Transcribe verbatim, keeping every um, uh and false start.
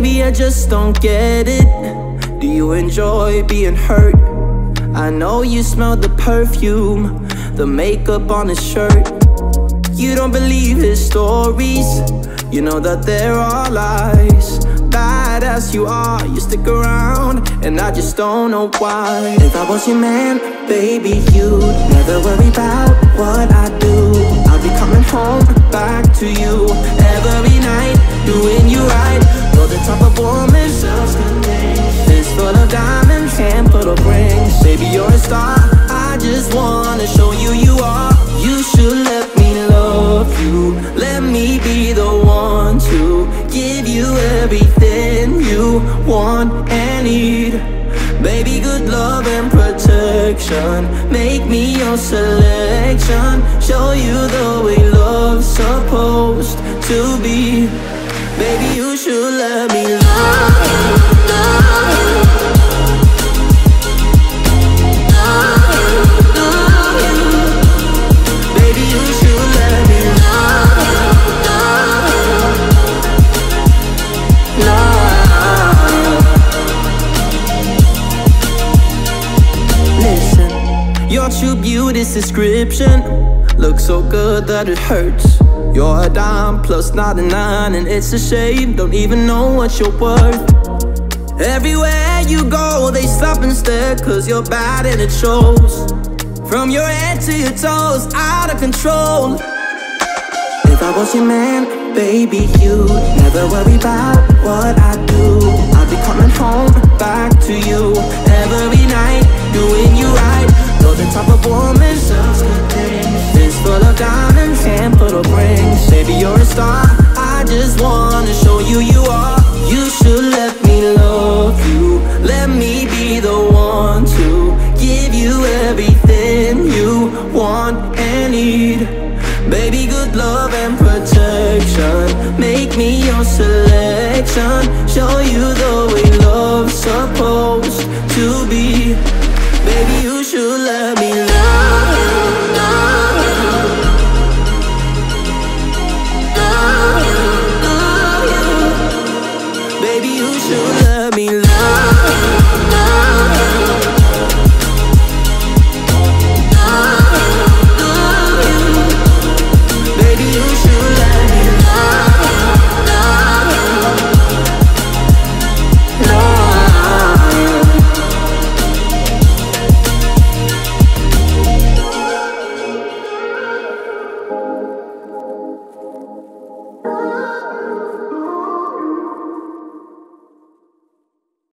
Baby, I just don't get it. Do you enjoy being hurt? I know you smell the perfume, the makeup on his shirt. You don't believe his stories, you know that they're all lies. Bad as you are, you stick around, and I just don't know why. If I was your man, baby, you'd never worry about what I do. I'll be coming home back to you every night, doing you right. You're the type of woman, fist full of diamonds, handful of rings. Baby, you're a star, I just wanna show you you are. You should let me love you, let me be the one to give you everything you want and need. Baby, good love and protection, make me your selection. Show you the way love's supposed to be. Baby, you should let me love you. Your true beauty's description looks so good that it hurts. You're a dime plus not a nine, and it's a shame, don't even know what you're worth. Everywhere you go, they stop and stare, cause you're bad and it shows. From your head to your toes, out of control. If I was your man, baby, you'd never worry about what I do. I'll be coming home back to you every night, doing you right. You're the type of woman, fist full of diamonds, handful of rings. Baby, you're a star, I just wanna show you you are. You should let me love you, let me be the one to give you everything you want and need. Baby, good love and protection, make me your selection. Show you the way love's supposed to be.